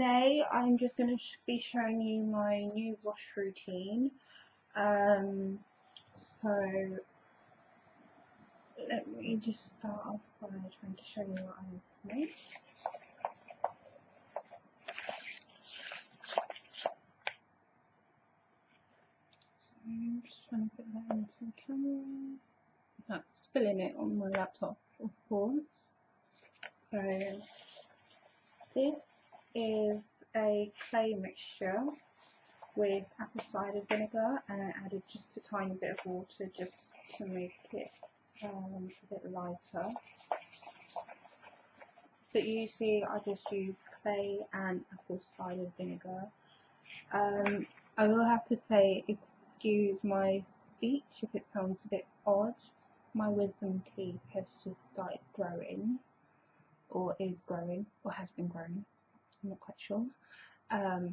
Today I'm just going to be showing you my new wash routine. So let me just start off by trying to show you what I'm doing. So I'm just trying to put that into the camera. That's spilling it on my laptop, of course. So this is a clay mixture with apple cider vinegar, and I added just a tiny bit of water just to make it a bit lighter. But usually I just use clay and apple cider vinegar. I will have to say, excuse my speech if it sounds a bit odd. My wisdom teeth has just started growing, or is growing, or has been growing. I'm not quite sure.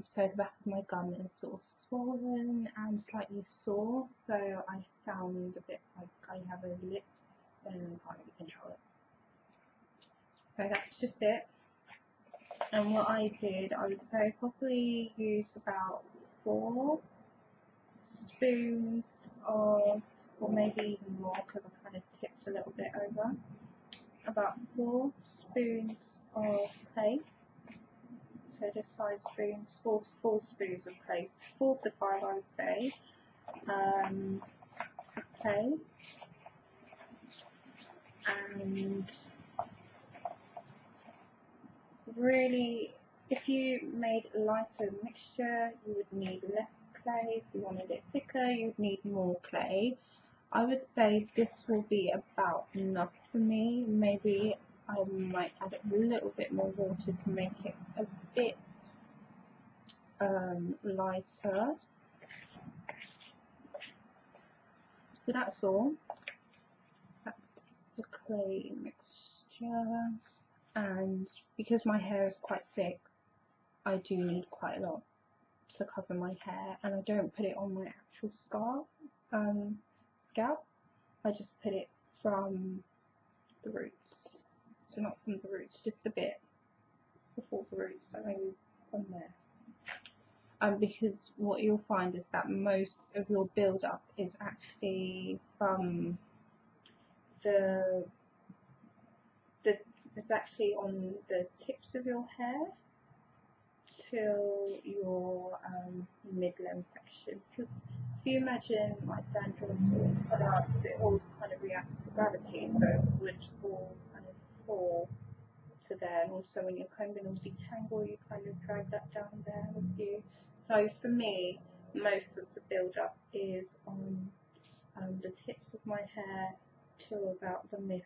So the back of my gum is sort of swollen and slightly sore, so I sound a bit like I have a lips and I can't really control it. So that's just it. And what I did, I would say probably use about 4 spoons of, or maybe even more because I've kind of tipped a little bit over, about 4 spoons of clay. So just size spoons, four spoons of clay, 4 to 5 I would say. Clay, and really, if you made a lighter mixture, you would need less clay. If you wanted it thicker, you'd need more clay. I would say this will be about enough for me. Maybe I might add a little bit more water to make it a bit lighter. So that's all. That's the clay mixture, and because my hair is quite thick, I do need quite a lot to cover my hair, and I don't put it on my actual scalp. I just put it from the roots. So not from the roots, just a bit before the roots, so maybe from there. Because what you'll find is that most of your build-up is actually from it's actually on the tips of your hair till your mid-limb section. Because if you imagine like dandruff or products, it all kind of reacts to gravity, so it would all kind of fall to there, and also when you're combing or detangle, you kind of drag that down there with you. So for me, most of the build-up is on the tips of my hair till about the mid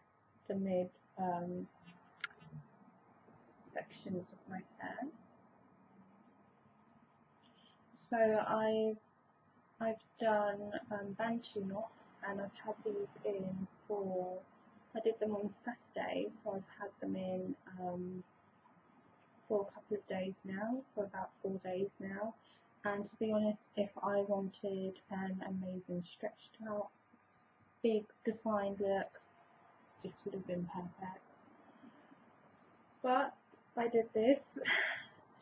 sections of my hair. So I've done bantu knots, and I've had these in for, I did them on Saturday, so I've had them in for a couple of days now, for about 4 days now. And to be honest, if I wanted an amazing stretched out, big defined look, this would have been perfect. But I did this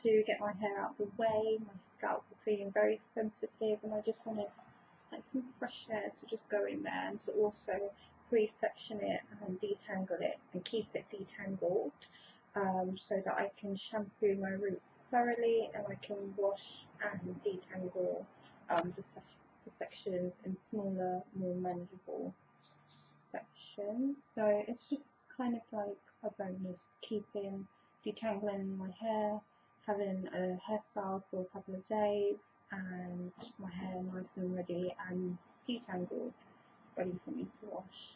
to get my hair out of the way. My scalp was feeling very sensitive, and I just wanted like some fresh air to just go in there, and to also pre-section it and detangle it and keep it detangled, so that I can shampoo my roots thoroughly, and I can wash and detangle the sections in smaller, more manageable sections. So it's just kind of like a bonus, keeping detangling my hair, having a hairstyle for a couple of days, and my hair nice and ready and detangled, ready for me to wash.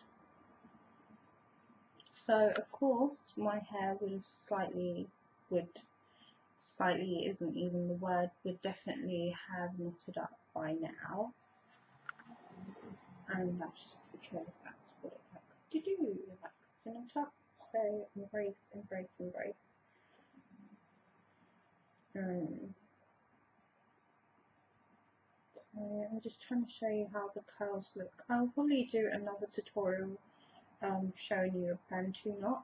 So of course my hair would slightly isn't even the word, would definitely have knotted up by now, and that's just because that's what it likes to do. It likes to knot up. So embrace. I'm just trying to show you how the curls look. I'll probably do another tutorial showing you a bantu knot,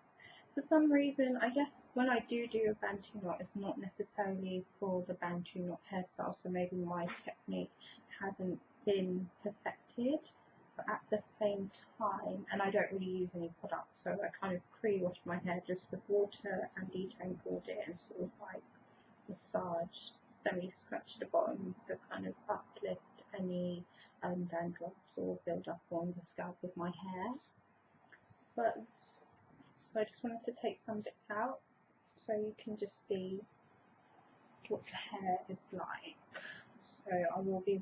for some reason, I guess when I do a bantu knot, it's not necessarily for the bantu knot hairstyle, so maybe my technique hasn't been perfected. But at the same time, and I don't really use any products, so I kind of pre-wash my hair just with water and detangled it and sort of like massage, semi-scratch the bottom to kind of uplift any dandruffs or build up on the scalp with my hair. But so I just wanted to take some bits out so you can just see what the hair is like. So I will be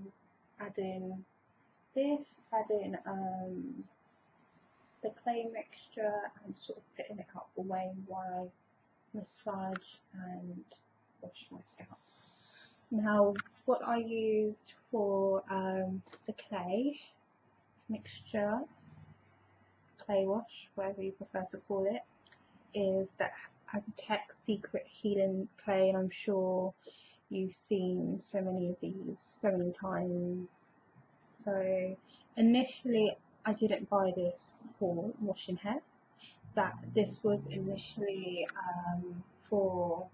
adding this, adding the clay mixture and sort of putting it out the way while I massage and wash my scalp. Now what I used for the clay mixture, clay wash, whatever you prefer to call it, is that Aztec Secret Healing Clay, and I'm sure you've seen so many of these so many times. So initially I didn't buy this for washing hair, that this was initially for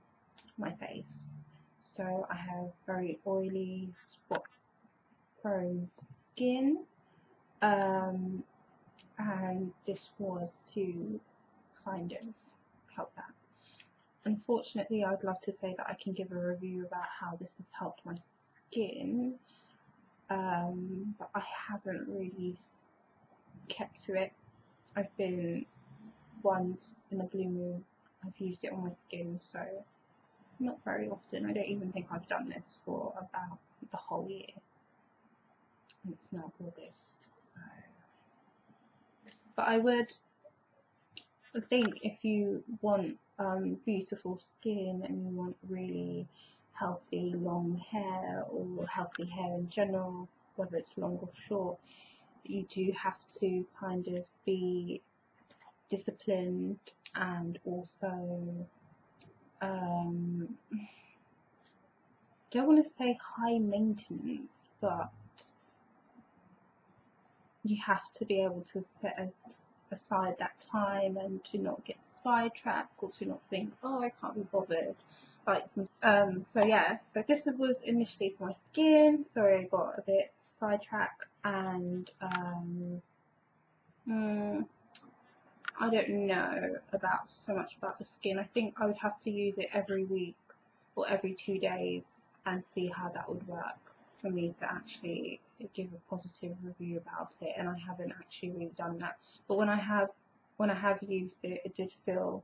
my face. So I have very oily, spot prone skin, and this was to kind of help that. Unfortunately, I'd love to say that I can give a review about how this has helped my skin, but I haven't really kept to it. I've been once in a blue moon, I've used it on my skin, so not very often. I don't even think I've done this for about the whole year, and it's now August, so. But I would think if you want beautiful skin and you want really healthy long hair or healthy hair in general, whether it's long or short, you do have to kind of be disciplined and also don't want to say high maintenance, but you have to be able to set aside that time and to not get sidetracked or to not think, oh, I can't be bothered. Like, so yeah, so this was initially for my skin. Sorry, I got a bit sidetracked, and I don't know about so much about the skin. I think I would have to use it every week or every 2 days and see how that would work for me to actually give a positive review about it, and I haven't actually really done that. But when I have used it, it did feel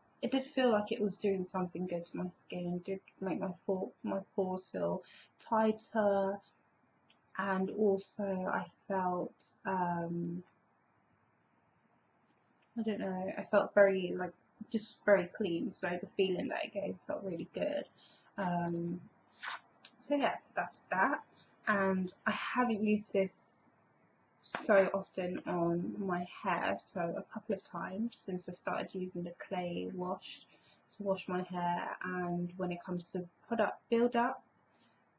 like it was doing something good to my skin. It did make my pores feel tighter, and also I felt I don't know, I felt very, like, just very clean, so the feeling that it gave felt really good. So yeah, that's that. And I haven't used this so often on my hair, so a couple of times since I started using the clay wash to wash my hair. And when it comes to product build up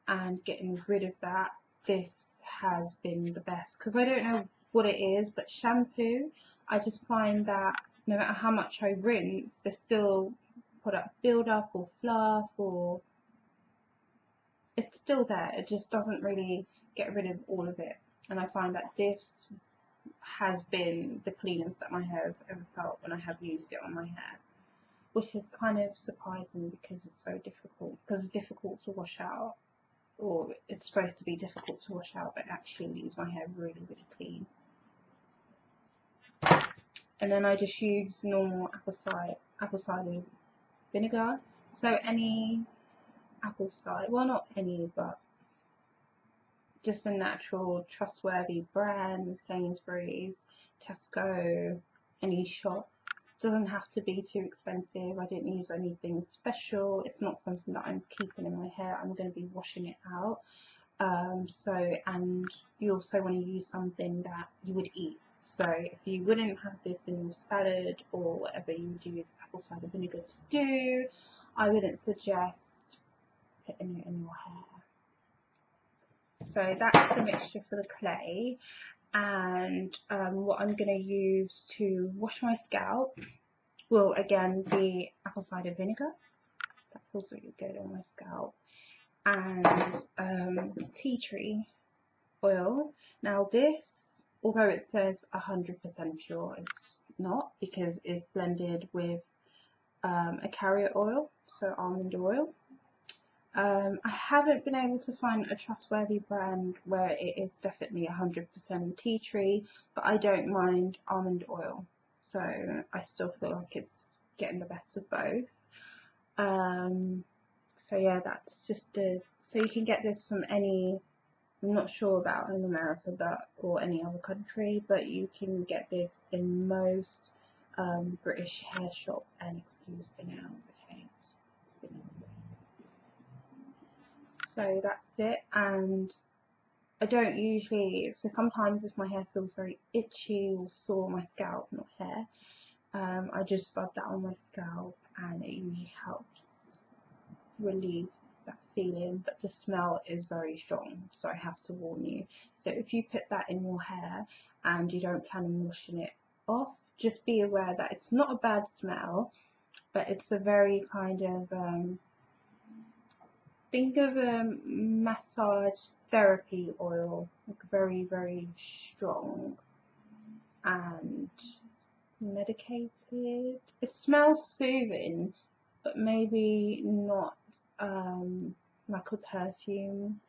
and getting rid of that, this has been the best, because I don't know what it is, but shampoo, I just find that no matter how much I rinse, there's still product build up or fluff, or it's still there. It just doesn't really get rid of all of it, and I find that this has been the cleanest that my hair has ever felt when I have used it on my hair, which is kind of surprising because it's so difficult, because it's difficult to wash out, or it's supposed to be difficult to wash out, but it actually leaves my hair really, really clean. And then I just use normal apple cider vinegar. So any apple cider, well, not any, but just a natural, trustworthy brand, Sainsbury's, Tesco, any shop. Doesn't have to be too expensive. I didn't use anything special. It's not something that I'm keeping in my hair. I'm going to be washing it out. And you also want to use something that you would eat. So if you wouldn't have this in your salad or whatever, you would use apple cider vinegar to do. I wouldn't suggest putting it in your hair. So that's the mixture for the clay. And what I'm going to use to wash my scalp will again be apple cider vinegar. That's also good on my scalp. And tea tree oil. Now this, although it says 100% pure, it's not, because it's blended with a carrier oil, so almond oil. I haven't been able to find a trustworthy brand where it is definitely 100% tea tree, but I don't mind almond oil, so I still feel like it's getting the best of both. So yeah, that's just a, so you can get this from any, I'm not sure about in America but or any other country, but you can get this in most British hair shop, and excuse the nails, okay, it's been a week. So that's it, and I don't usually, so sometimes if my hair feels very itchy or sore, my scalp, not hair, I just rub that on my scalp and it usually helps relieve that feeling, but the smell is very strong, so I have to warn you. So if you put that in your hair and you don't plan on washing it off, just be aware that it's not a bad smell, but it's a very kind of, think of a massage therapy oil, like very, very strong and medicated. It smells soothing, but maybe not like a perfume,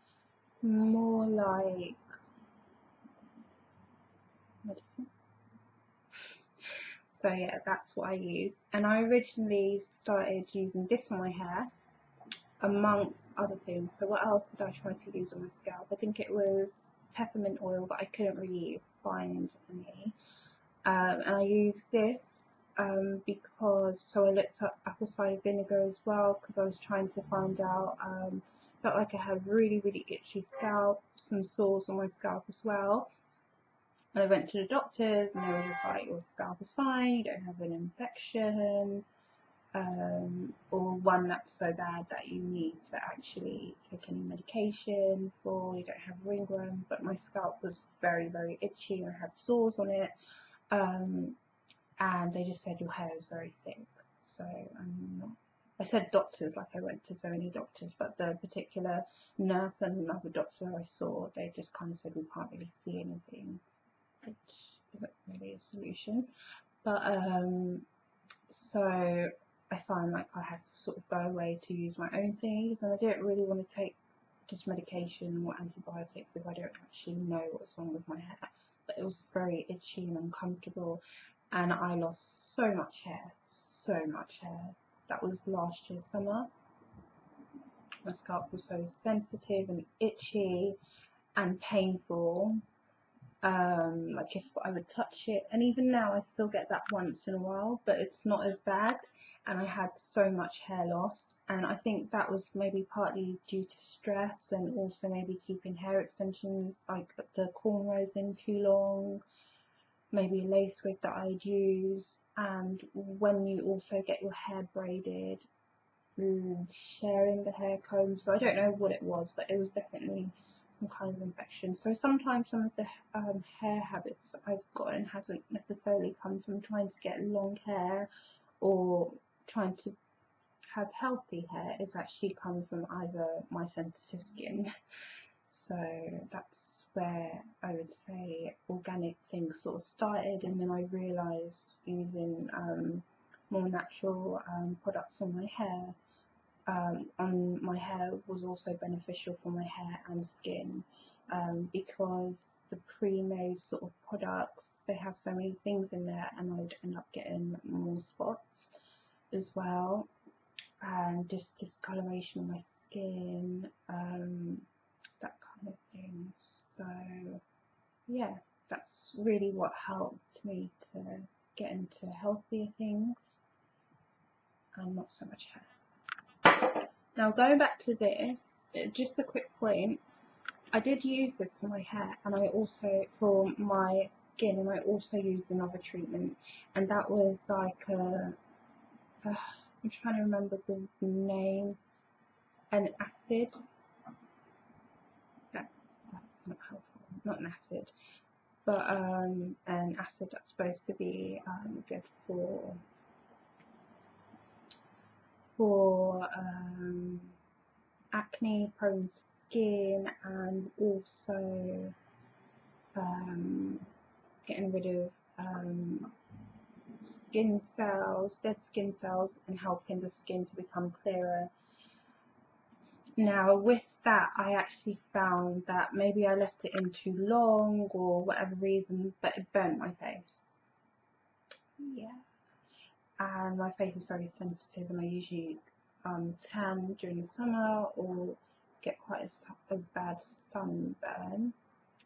more like medicine. So yeah, that's what I used, and I originally started using this on my hair, amongst other things. So what else did I try to use on my scalp? I think it was peppermint oil, but I couldn't really find any. And I used this because, so I looked up apple cider vinegar as well, because I was trying to find out, felt like I had really, really itchy scalp, some sores on my scalp as well. And I went to the doctors and they were just like, your scalp is fine, you don't have an infection, or one that's so bad that you need to actually take any medication for, you don't have ringworm. But my scalp was very, very itchy, I had sores on it, and they just said your hair is very thick. So I said doctors, like I went to so many doctors, but the particular nurse and another doctor I saw, they just kind of said we can't really see anything, which isn't really a solution. But so I found like I had to sort of go away to use my own things, and I didn't really want to take just medication or antibiotics if I don't actually know what's wrong with my hair. But it was very itchy and uncomfortable, and I lost so much hair, so much hair. That was last year's summer. My scalp was so sensitive and itchy and painful, like if I would touch it, and even now I still get that once in a while, but it's not as bad. And I had so much hair loss, and I think that was maybe partly due to stress, and also maybe keeping hair extensions like the cornrows in too long, maybe a lace wig that I'd used. And when you also get your hair braided, sharing the hair comb, so I don't know what it was, but it was definitely some kind of infection. So sometimes some of the hair habits I've gotten hasn't necessarily come from trying to get long hair or trying to have healthy hair, it's actually come from either my sensitive skin. So that's where I would say organic things sort of started, and then I realised using more natural products on my hair was also beneficial for my hair and skin, because the pre-made sort of products, they have so many things in there, and I'd end up getting more spots as well, and just discoloration on my skin, that kind of thing. So yeah, that's really what helped me to get into healthier things and not so much hair. Now going back to this, just a quick point, I did use this for my hair, and I also for my skin, and I also used another treatment, and that was like a, I'm trying to remember the name, an acid, that's not helpful, not an acid, but an acid that's supposed to be good for for acne prone skin, and also getting rid of skin cells, dead skin cells, and helping the skin to become clearer. Now with that, I actually found that maybe I left it in too long or whatever reason, but it burnt my face. Yeah, and my face is very sensitive, and I usually tan during the summer or get quite a bad sunburn.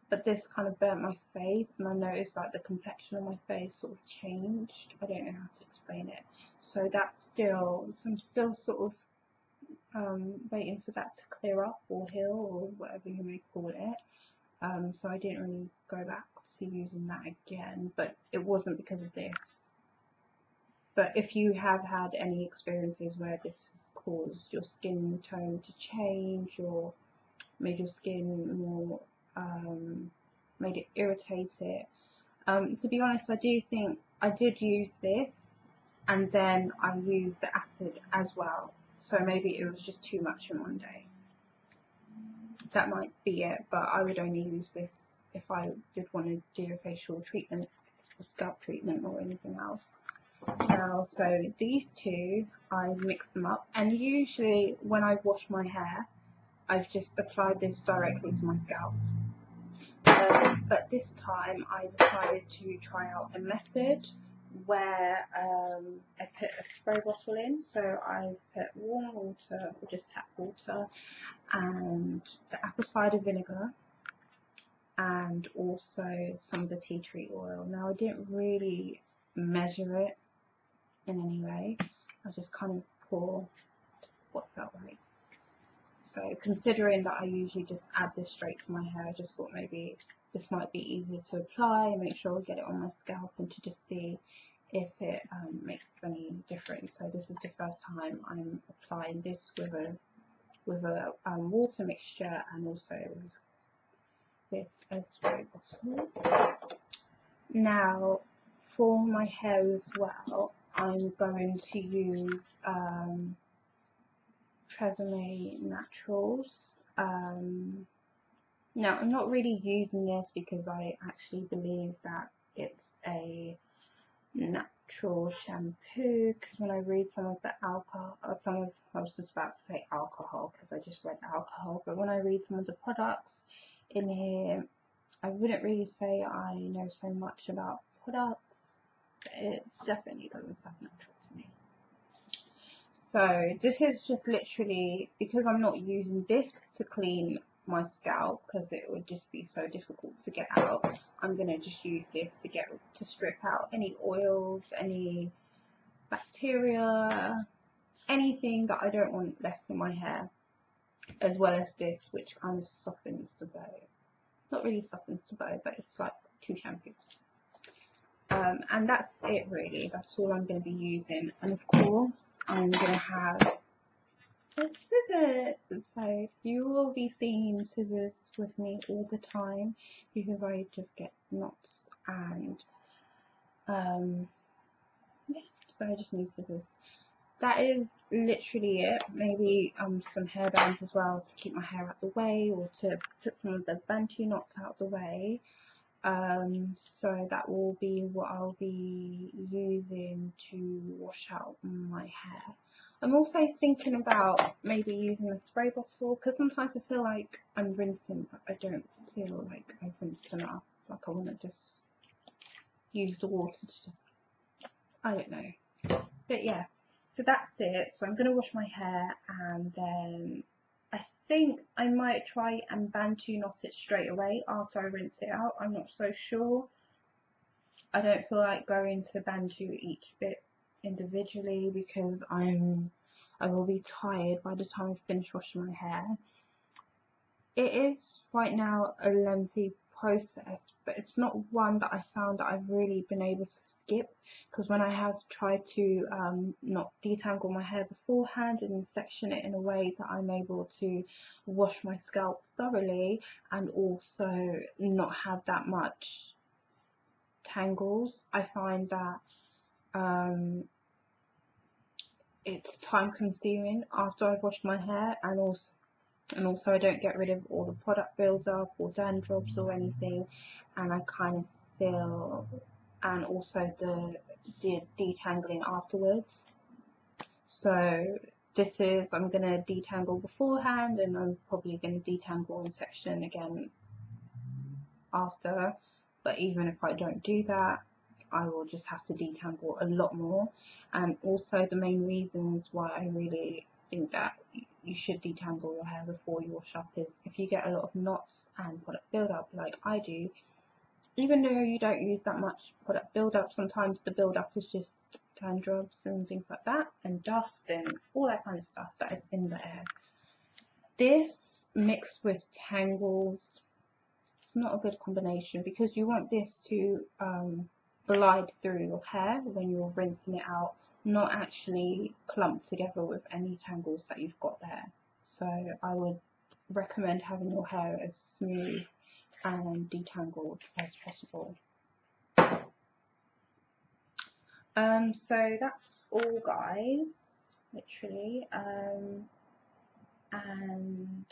But this kind of burnt my face, and I noticed like the complexion of my face sort of changed. I don't know how to explain it. So that's still, so I'm still sort of waiting for that to clear up or heal or whatever you may call it. So I didn't really go back to using that again, but it wasn't because of this. But if you have had any experiences where this has caused your skin tone to change or made your skin more made it irritated. To be honest, I do think I did use this, and then I used the acid as well, so maybe it was just too much in one day. That might be it, but I would only use this if I did want to do a facial treatment or scalp treatment or anything else. Now, so these two, I've mixed them up, and usually when I wash my hair, I've just applied this directly to my scalp. But this time I decided to try out a method where I put a spray bottle in. So I put warm water, or just tap water, and the apple cider vinegar, and also some of the tea tree oil. Now I didn't really measure it in any way. I just kind of poured what felt right. So considering that I usually just add this straight to my hair, I just thought maybe this might be easier to apply and make sure I get it on my scalp, and to just see if it makes any difference. So this is the first time I'm applying this with a water mixture, and also with a spray bottle. Now for my hair as well, I'm going to use Tresemme Naturals. Now I'm not really using this because I actually believe that it's a natural shampoo, because when I read some of the alcohol, or some of, I was just about to say alcohol because I just read alcohol, but when I read some of the products in here, I wouldn't really say I know so much about products, but it definitely doesn't sound natural to me. So this is just literally because I'm not using this to clean my scalp, because it would just be so difficult to get out. I'm going to just use this to strip out any oils, any bacteria, anything that I don't want left in my hair, as well as this, which kind of softens the bow. Not really softens the bow, but it's like two shampoos. And that's it really, that's all I'm going to be using. And of course I'm going to have a scissors, so you will be seeing scissors with me all the time, because I just get knots, and yeah, so I just need scissors. That is literally it. Maybe some hair bands as well to keep my hair out the way, or to put some of the bantu knots out the way. So that will be what I'll be using to wash out my hair. I'm also thinking about maybe using a spray bottle, because sometimes I feel like I'm rinsing, but I don't feel like I've rinsed enough. Like I want to just use the water to just, I don't know. But yeah, so that's it. So I'm going to wash my hair, and then I think I might try and bantu knot it straight away after I rinse it out. I'm not so sure. I don't feel like going to bantu each bit individually, because I will be tired by the time I finish washing my hair. It is right now a lengthy process, but it's not one that I found that I've really been able to skip, because when I have tried to not detangle my hair beforehand and section it in a way that I'm able to wash my scalp thoroughly and also not have that much tangles, I find that it's time consuming after I've washed my hair, and also I don't get rid of all the product builds up or dandruffs or anything, and I kind of feel, and also the detangling afterwards. So this is, I'm going to detangle beforehand, and I'm probably going to detangle in section again after, but even if I don't do that, I will just have to detangle a lot more. And also the main reasons why I really think that you should detangle your hair before you wash up is if you get a lot of knots and product buildup like I do, even though you don't use that much product buildup, sometimes the buildup is just dandruffs and things like that, and dust and all that kind of stuff that is in the air. This mixed with tangles, it's not a good combination, because you want this to glide through your hair when you're rinsing it out, not actually clumped together with any tangles that you've got there. So I would recommend having your hair as smooth and detangled as possible. So that's all, guys, literally, and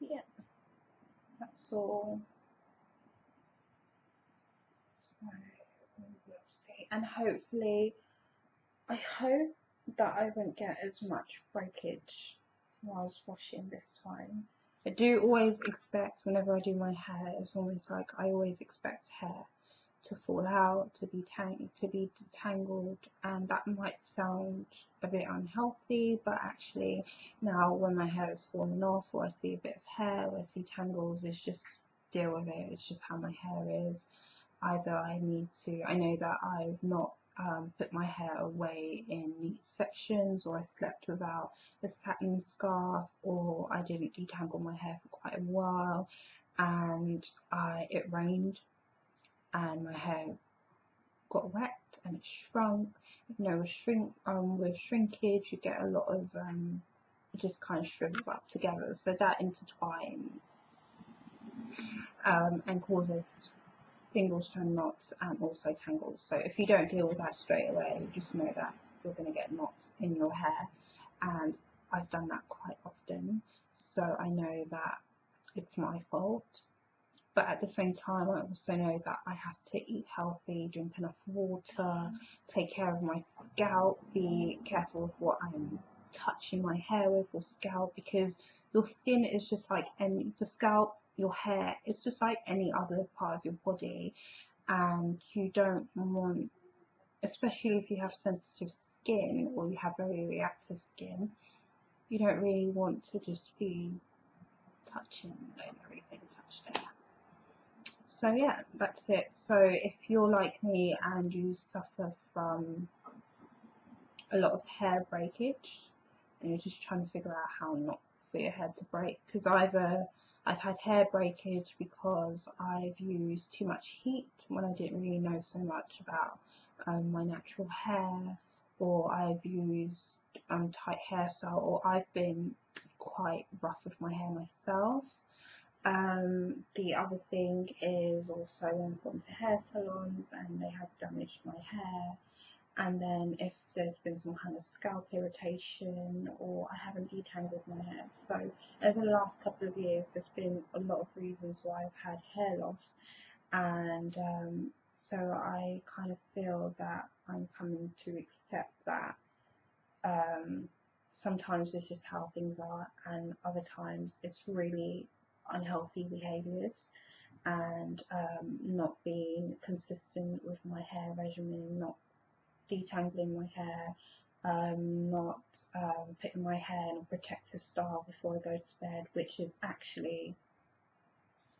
yeah, that's all. So we'll see, and hopefully, I hope that I won't get as much breakage whilst washing this time. I do always expect, whenever I do my hair, it's always like I always expect hair to fall out, to be detangled, and that might sound a bit unhealthy, but actually now when my hair is falling off, or I see a bit of hair, or I see tangles, it's just deal with it. It's just how my hair is. Either I know that I've not put my hair away in neat sections, or I slept without a satin scarf, or I didn't detangle my hair for quite a while, and it rained and my hair got wet and it shrunk. You know, with shrinkage you get a lot of it just kind of shrinks up together, so that intertwines and causes single-strand knots and also tangles. So if you don't deal with that straight away, just know that you're going to get knots in your hair, and I've done that quite often, so I know that it's my fault. But at the same time, I also know that I have to eat healthy, drink enough water, take care of my scalp, be careful with what I'm touching my hair with or scalp, because your skin is just like any, the scalp, your hair, it's just like any other part of your body, and you don't want, especially if you have sensitive skin or you have very reactive skin, you don't really want to just be touching everything touched there. So yeah, that's it. So if you're like me and you suffer from a lot of hair breakage and you're just trying to figure out how not for your hair to break, because I've had hair breakage because I've used too much heat when I didn't really know so much about my natural hair, or I've used tight hairstyle, or I've been quite rough with my hair myself. The other thing is also when I've gone to hair salons and they have damaged my hair, and then if there's been some kind of scalp irritation, or I haven't detangled my hair. So over the last couple of years there's been a lot of reasons why I've had hair loss, and so I kind of feel that I'm coming to accept that sometimes it's just how things are, and other times it's really unhealthy behaviours, and not being consistent with my hair regimen, not detangling my hair, not putting my hair in a protective style before I go to bed, which is actually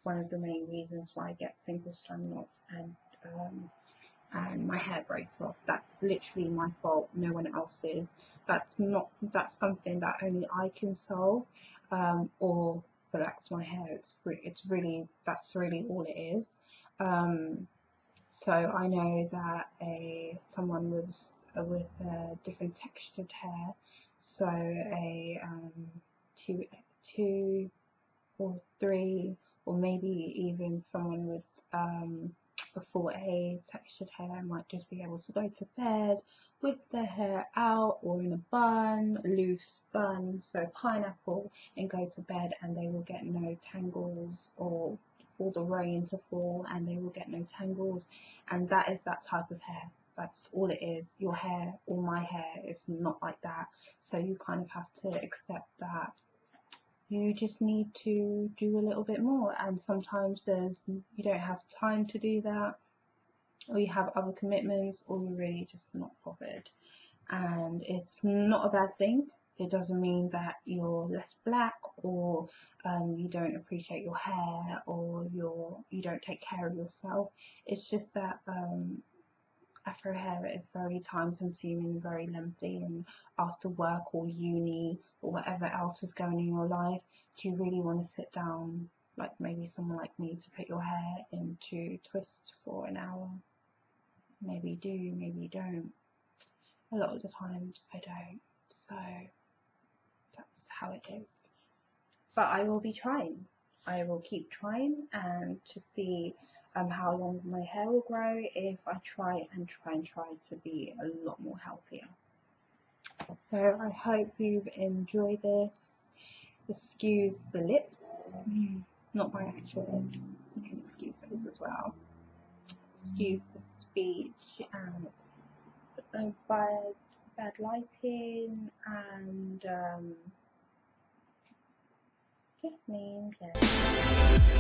one of the main reasons why I get single strand knots and my hair breaks off. That's literally my fault, no one else's. That's something that only I can solve, or relax my hair. That's really all it is. So I know that someone with different textured hair, so a 2 or 3, or maybe even someone with before a textured hair might just be able to go to bed with the hair out or in a bun, loose bun, so pineapple, and go to bed, and they will get no tangles, or for the rain to fall and they will get no tangles. And that is that type of hair. That's all it is. Your hair or my hair is not like that, so you kind of have to accept that you just need to do a little bit more. And sometimes you don't have time to do that, or you have other commitments, or you're really just not bothered. And it's not a bad thing. It doesn't mean that you're less black, or you don't appreciate your hair, or you don't take care of yourself. It's just that Afro hair is very time consuming, very lengthy, and after work or uni or whatever else is going on in your life, do you really want to sit down, like maybe someone like me, to put your hair into twist for an hour? Maybe you do, maybe you don't. A lot of the times I don't, so that's how it is. But I will be trying. I will keep trying, and to see how long my hair will grow if I try to be a lot more healthier. So I hope you've enjoyed this. Excuse the lips, not my actual lips, you can excuse those as well. Excuse the speech and the bad lighting, and kiss me.